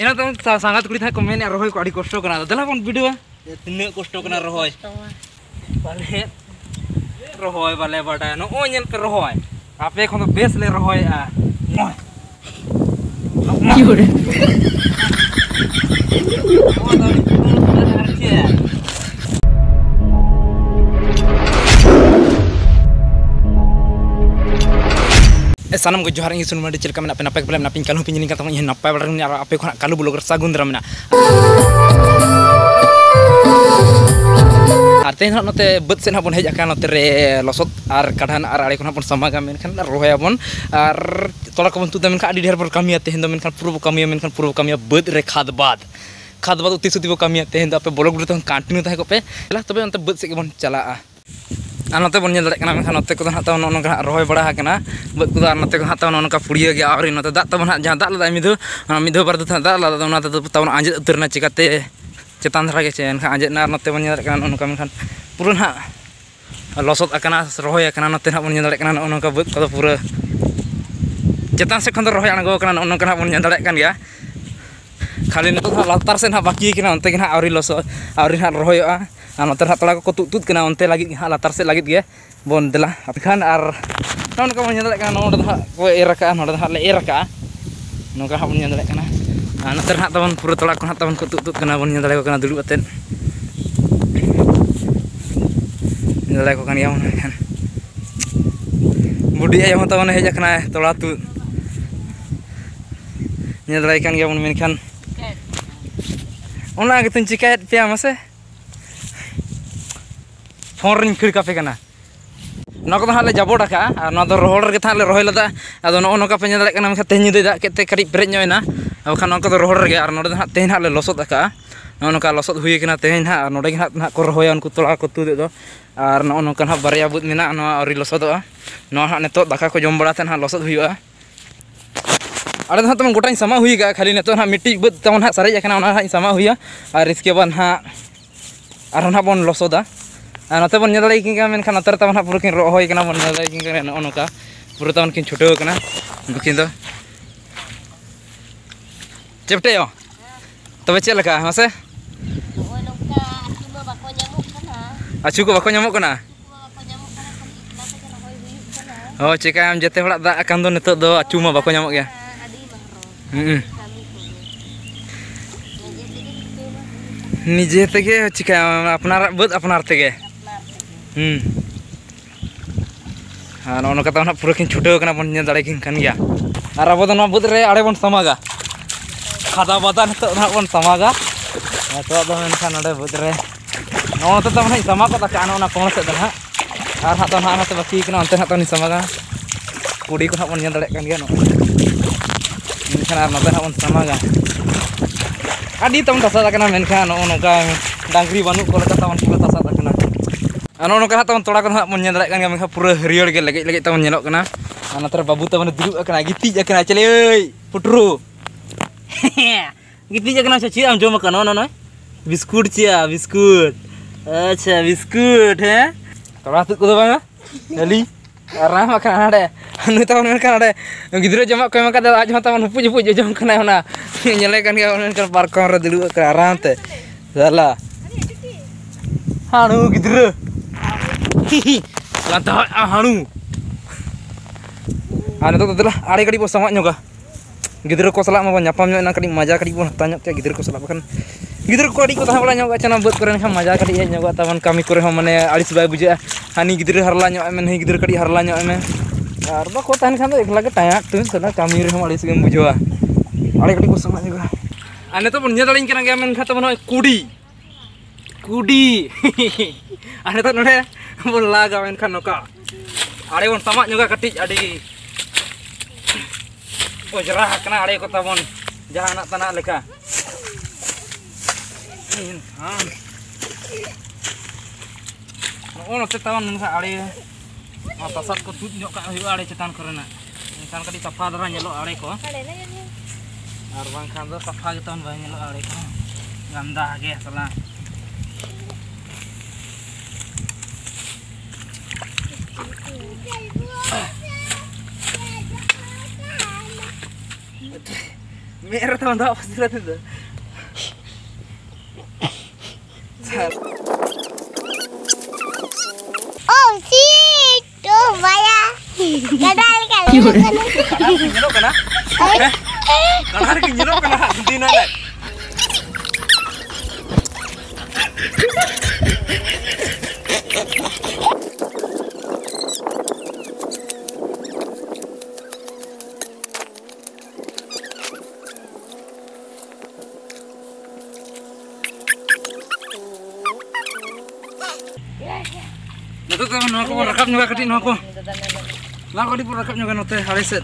Ina teman sangat kulit hai komen ya rohoi kuali kosto kena. Dalam pun video ya tine kosto kena rohoi. Balik rohoi balik bata. No onyen per rohoi. Apa yang kono best le rohoi ah. Moi. Kiure. Sanam ke Johar ini sun mandi cilka menak penapai kepala menak pingkalu pinjinkan teman yang napai barang ini apa yang kalu bulu kersagun dera menak. Artinya nanti bet sen hapun hejak kan nanti losot ar kadhan ar alekun hapun sama kami kan rohaya pun ar tolak kebentuk temen kan adidher berkami hati hendak menkan puru kami menkan puru kami bet rekhad bad. Khad bad uti sutibo kami hati hendak apa bolok dulu tuh continue tuh kope lah tapi nanti bet sih pun cala. Anote bon nyel dek kana mekan ote kutan hata ono kana rohoi bara hakana bet kutan anote kutan hata ono kana puria gi auri note dak tabon hak jantak lada midu bar tutan dak lada tabon hata tabon anjet uterna cikate cetan terake cen ka anjet nar note bon nyel dek kana ono kana mekan purun hak losot akana rohoi akana note hak bon nyel dek kana ono kana bet kutan pura cetan sekon rohoi anago kana ono kana bon nyel dek kan ya kali note latar sen hak baki kana onte kana auri losot auri hak rohoi a anu terhadap lagu kutut kena onte lagi halat terset lagi dia bondelah apikan ar non kamu nyentelkan non terhadap kue iraka non terhadap le iraka non kamu nyentelkan anu terhadap teman purut lagu teman kutut kena nyentelkan kena dulu aten nyentelkan kan yang kan budi ayam teman aja kena tolak tut nyentelkan yang menginginkan orang gitu cikat pia masih Foreign kiri kafe kana, noko ta hale jabo daka, noto rohor kita hale rohor lata, atau noko kafe nya dale kana maka tehnyu deda kete kari berenyo ena, au kana noko rohor ge arno dada tehn hale losot daka, nono ka losot hui kana tehn ha arno dagi na korhoyan kutul aku tu dedo, arno nono kana baria but mina no ari losot doa, no ha neto daka ko jom bora ten ha losot hui doa, ada ta temen gotain sama hui ga kali neto na miti but taon ha sare ya kana ona ha sama hui ya, aris ke ban ha arno ha bon losot da. Ano tebon nyala iking kamen kana ter taman hapur king rohoi kana mon nyala iking kana ono ka puru taman king chodo kana bukin to cepte yo tobe cela ka mase acu ko bako nyamuk kana oh cekam jete pula dak akan do neto do acu ma bako nyamuk ya nije tege cekam apnar but apnar tege ono kata ona pura kin chudo kana bon nyadare kin kan ya ara bodon ma budre are bon samaga khada badan to ona bon samaga to do men kan are budre ono to tamna samaga ta kana ona kon se dana ar ha to na ta baki kana onte ha to ni samaga pudi ko ha bon nyadare kan ya no men kan ar ma ta ha bon samaga adi tam ta sa kana men kan ono ka dangri banu ko ta ta bon ta sa ta kana Ano no kana taman tolak kana mon nyandalak kana mekha pura rior ge lagi taman nyelok kana ana ter babu taman diruk kana giti ja kana chele oi putru giti ja kana chachi am jom kana no no biskut cia biskut acha biskut he tolat ko do banga dali ara ma kana de anu taman kana de gidro jamak ko ma kada aj ma taman puju puju jom kana ona nyelek kan kana parkor diruk kana rante salah hanu gidro Lantah ahanu, anu itu adalah ada kali bos sama nyoga, gider kau selak mau nyapam nyoga kali maja kali bos tanya tiap gider kau selak kan, gider kau di kota hampir nyoga cina buat kurang ham maja kali nyoga tawan kami kurang ham mana alis bayi buja, hani gider harla nyoga men, gider kali harla nyoga men, arba kau tahan kan tu ikhlas tanya tu selak kami kurang ham alis bayi buja, ada kali bos sama nyoga, anu itu punya tali kena gamen kata mana kudi, kudi, anu itu nolnya Bon laga main kan noka. Are bon sama juga ketik adi. Oh jerah kena are kota bon. Jangan nak tanah leka. Oh nanti tawan nungsa are. Mata sat ko tut nyok ka hiu are cetan korena. Kan kadi safa dara nyelo are ko. Ar bang kan do safa ge tawan bang nyelo are ko. Ganda ge salah. Merah teman-teman, pasti lihat itu. Oh, si itu bayar. Itu tuh aku rekap juga ke dino aku. Lah kok dipurakap juga note haleset.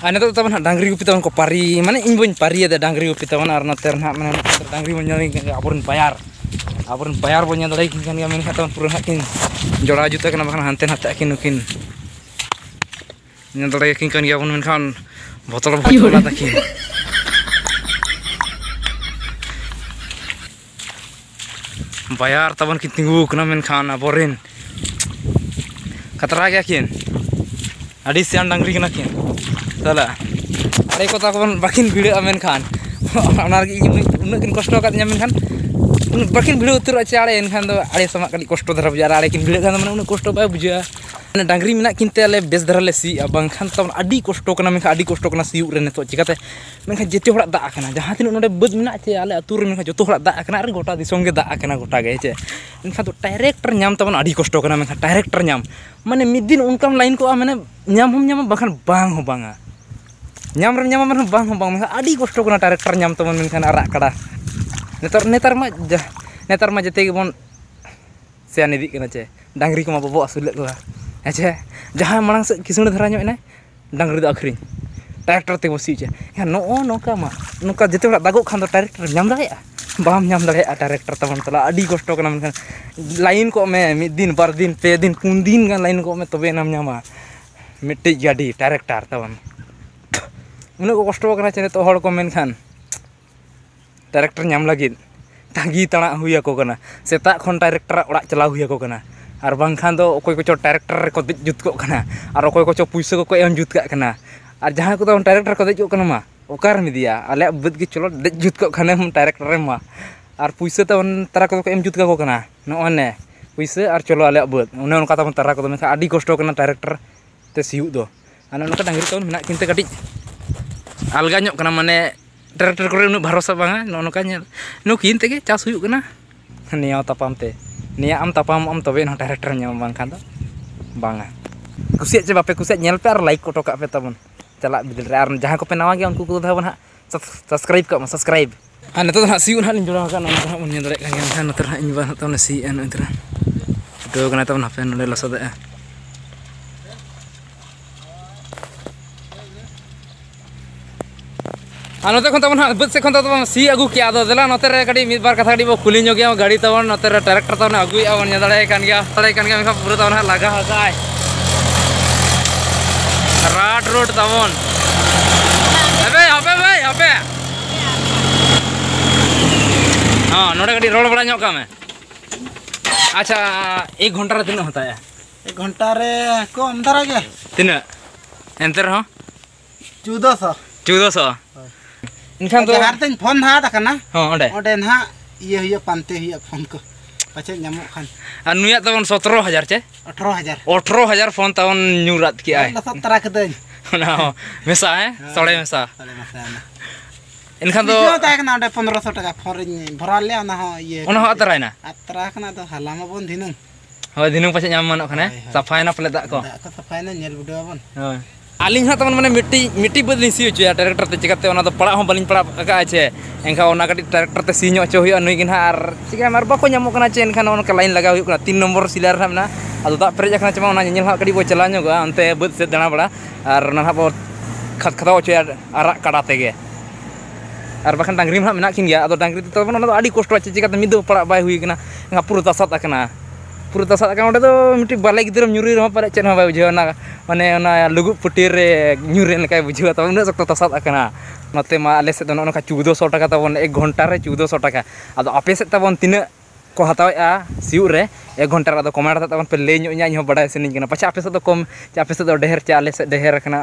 Ana tuh teman dangri pitawan ko pari. Mane imbun pari ada dangri pitawan arna ternak mane dangri menyeling aburun bayar. Aburun bayar punya tadi kan kami kata purun hakin. Jora juta kenapa kan hanten hatakin nukin. Yang terlagi kan dia pun menkan botol latakin. Bayar tabon kitinggu kena menkan aborin. Katra yakin. Adi sian dangri kena kin. Salah. Ari kota kon bakin video menkan. Onar gi unak kin kosto katnya menkan. Bakin video tur acara enkan do ari sama kali kosto darab jara lekin video kan mana unak kosto bay buja. Dangri menak kinte ale bes darale si abang kan tahun adi kosto kana menka adi kosto kana siu rene to cikate menka jeti horak da kana jaha tin onde bud menak ce ale atur menka joto horak da kana ar gota disong ge da kana gota ge ce menka to director nyam tahun adi kosto kana menka director nyam mane midin unkam line ko mane nyam hum nyam bahkan bang ho banga nyam rem nyam mane bang ho bang menka adi kosto kana director nyam tahun menka arak kada netar ma jete ge bon sian idi kana ce dangri ko ma bobo asul la aja jaha malang kisuna dharanya ene dangri do akhrin tractor te bosi ja ya no noka ma noka jete horak dagok khan do tractor nyam daya bam nyam daya tractor tamon tala adi kosto kana menkan line ko me mid din par din pe din pun din kan line ko me tobe nam nyama mitte jadi tractor tamon uno ko kosto kana chene to hor ko menkan tractor nyam lagi tagi tana huya ko kana setak khon tractor orak chalau huya ko kana ar bangkhan do koi ko director ko jut ko kana ar koi ko puisa ko em jut ka kana ar jaha ko ton director ko dej ko kana ma okar media ale bud gi cholo dej jut ko kana director ma ar puisa ton tara ko em jut ka ko kana no one puisa ar cholo ale bud one on kata ton tara ko me adi kosto kana director te siu do ana no ka dangri ton menak kinte kadi alga nyok kana mane director ko re no bharosa banga no no ka nyel no kinte ge chas huyu kana niya tapam te niya am tapam am tobe no director nyam bangkhan do banga kusiat je bape kusiat nyel pe ar like ko tokak pe tabon chalak bidil re ar jaha ko pe nawa ge unku ko tabon ha subscribe ka ma subscribe han to na siun han jora kan on tabon nyel re kan han to na inba to na si an entra do kan tabon hafen le lasa da anote kon tabon ha bud se kon tabon si agu kya do dela note re gadi mid bar katha di bo khuli nyo gya gadi tabon note re tractor tabon agu ya on nyadale kan gya tale kan gya pura tabon ha laga ha sai rat road tabon abe abe bhai abe ha node gadi road bada nyok kame acha 1 ghonta re tin hota hai 1 ghonta re kom dara ge tin enter ho 1400 इनखान तो हारतेन फोन हा तकना हो ओडे ना ये पानते हिया फोन को पाछे न्यामो खान आ नुया तवन 17000 चे 18000 फोन तवन न्यूरात के आय 17 के दई ना मेसा है सड़े मेसा इनखान तो होता है ना ओडे 1500 टका फोन भरा ले ना हो ये ओना हो तराय ना अतरा खाना तो हलामा बन दिनु हो दिनु पाछे न्याम मानो खाना सफाई ना प्लेट दा को सफाई ना नेल बुडो बन हो aling ha teman mane miti badlin si ucu ya director te cikate ona do pala ho baling pala ka ace engka ona kadi director te sinyo ace hoyo anui kin har cika mar bako nyamuk kana ace engka ona ka lain laga hoyo kana 3 nomor silar hamna ado tak perja kana cuma ona nyel ha kadi bo chalanyo ga ante bud set dana bala ar ona ha bo khat khata ucu ya arak kadate ge ar bakan dangrim ha menak kin ya ado dangri te teman ona do adi kosto ace cikate mido pala bai hui kana ngapur tasat akana pura tasat akana ode do miti balai gidram nyuri ro pare chen ha bai bujhona mane ona lugu putir re nyuri kai bujhua ta una sakta tasat akana नते मा आले से दनो नका 1400 টাকা तबन 1 घंटा रे 1400 টাকা आदो आपे से तबन तिना को हतावेआ सिउर रे 1 घंटा रे आदो कमेंट तबन पे लेनो न्या न्यो बडाय सेनिन कना पछा आपे से दो कम आपे से दो ढेर चा आले से ढेर कना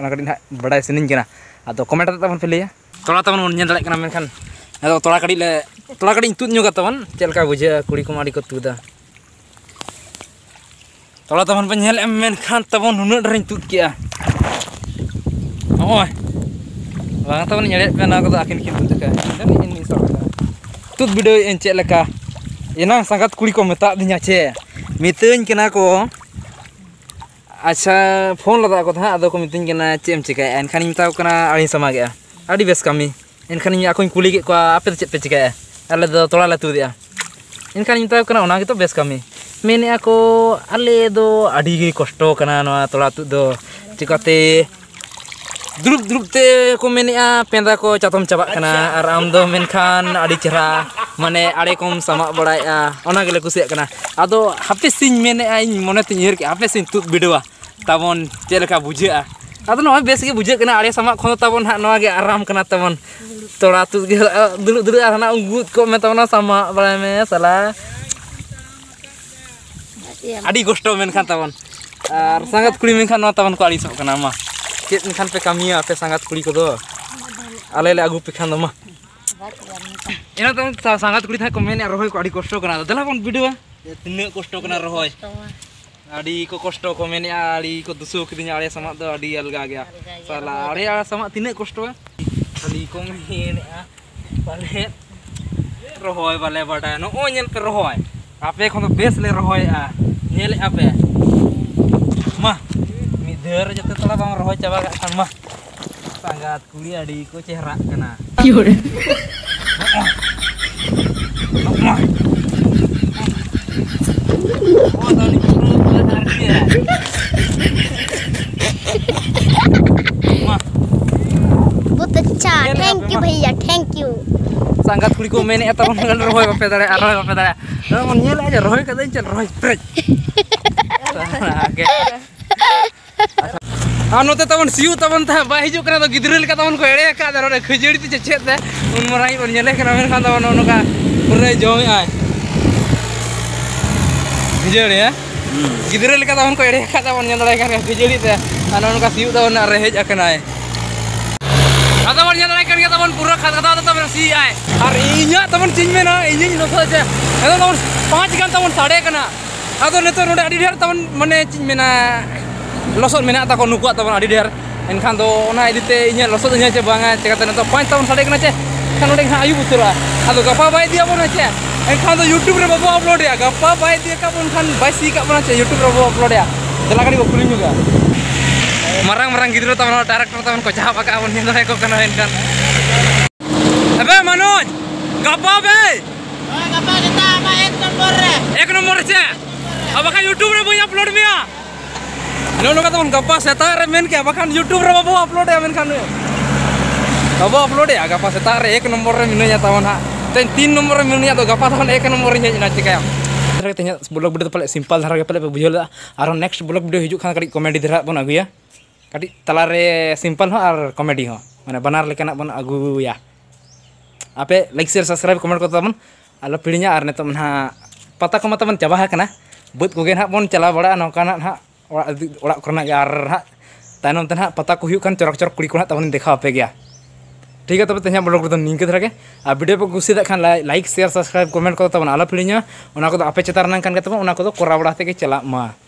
ओना कडी बडाय सेनिन कना आदो कमेंट तबन पे लेया तोड़ा तबन न्या दले कना मेनखान आदो तोड़ा कडी तुद न्यो गतवन चेलका बुझे कुड़ी कुमारी को तुदा तोड़ा तबन पे नेल एम मेनखान तबन हुनड रे तुद किया ओय bang teman nyari pena aku akhir gitu kan ini tut video yang cek leka enang sangat kuli komentar dinya cek miteun kena ko acha phone lada ko tha ado ko miteun kena cek em cekaya enkhanin mitau kana ari sama gaya adi bes kami enkhanin aku kuli ko ape cek pe cekaya ale do tola latu dia enkhanin mitau kana ona gitu bes kami mene aku ale do adi kosto kana noa tola tu do cikate Duluk-duluk te ko menea penda ko chatom cabak kana ar am do menkan adi chera mane ade kom sama badaya ona gele kusiak kana ado hape sin menea in mone tin yer ke hape sin tut bidoa tabon chelka bujea ado no bes ke bujea kana ade sama khon tabon ha noa ge aram kana tabon tola tut ge duluk-duluk ana unggut ko me tabon sama badaya me sala adi gosto menkan tabon ar sangat kuli menkan no tabon ko adi sok kana ma Ket kan pe kami ape sangat kuli kodo alele agu pe kan doma ena tam sangat kuli tha komen ar rohoi ko adi kosto kana dela kon video tine kosto kana rohoi adi ko kosto komen ali ko dusuk dinya ale sama do adi alga gaya sala ale sama tine kosto ali komen bale rohoi bale bata no o nyel pe rohoi ape kon bes le rohoi a nyel ape ma Ger jatuh telah bang roh coba gak sama sangat kuliah adikku cerak kena. Yaudah. Oh tadi perut benar dia. Buat pecah. Thank you bhaiya, thank you. Sangat kuliku mene eta mon roh bape tare arah bape tare. Roh mon nyel aja roh kadain cen roh prek. Ano te tawon siu tawon ta bai ju kana to gidril ka tawon ko ere ka daro re khujuri ti chet da un marai un nyele kana men kan tawon ono ka pure jong ai gidril ya gidril ka tawon ko ere ka tawon nyandrai kan khujuri te ano ono ka siu tawon na re hej akanai atawon nyandrai kan ka tawon pura khat kata tawon si ai ar inya tawon chin men na inya no so je ano tawon 5 gan tawon sade kana ado neto no adi der tawon mane chin men na losot mena ta ko nukuat tabon adi der enkan do ona edite inya losot inya che banga che kata to 5 tahun sade kana che kan odeng ayu butura ado gapa bai dia bona che enkan do youtube re babo upload ya gapa bai dia ka bon khan bai si ka bona che youtube re babo upload ya jelakani ko kuling juga marang-marang gitu tabon director tabon ko jahap aka bon nyandai ko kana enkan abe manoj gapa bai gapa kita ama ek nomor che abaka youtube re boi upload me ya Nono kata mon gappa setar men ke bahkan YouTube re babo upload ya men kan babo upload ya gappa setar ek nomor re minunya tawon ha ten tin nomor re minunya to gappa tawon ek nomor re nya cekaya ternyata blog video pale simpel dhara pale bujol aro next blog video hijau khan kadi komedi dhara bon aguya kadi talare simpel ho ar komedi ho mane banar lekanak bon aguya ape like share subscribe comment ko tawon ala pidinya ar netom na pata ko matamon jaba ha kana but ko gen ha bon chala bada no kana ha orang karena gar ha tanam tanah pata ko hiu kan corak-corak kuli ko ha tawon dekha ape gaya ठीक है तब तक ब्लॉग रे तो निंके धरा के आ वीडियो पे कुसी देखन लाइक शेयर सब्सक्राइब कमेंट को तब ना आला पिलिना ओना को तो आपे चेतार नंग कान के तब ओना को तो कोरा बड़ा ते के चला मा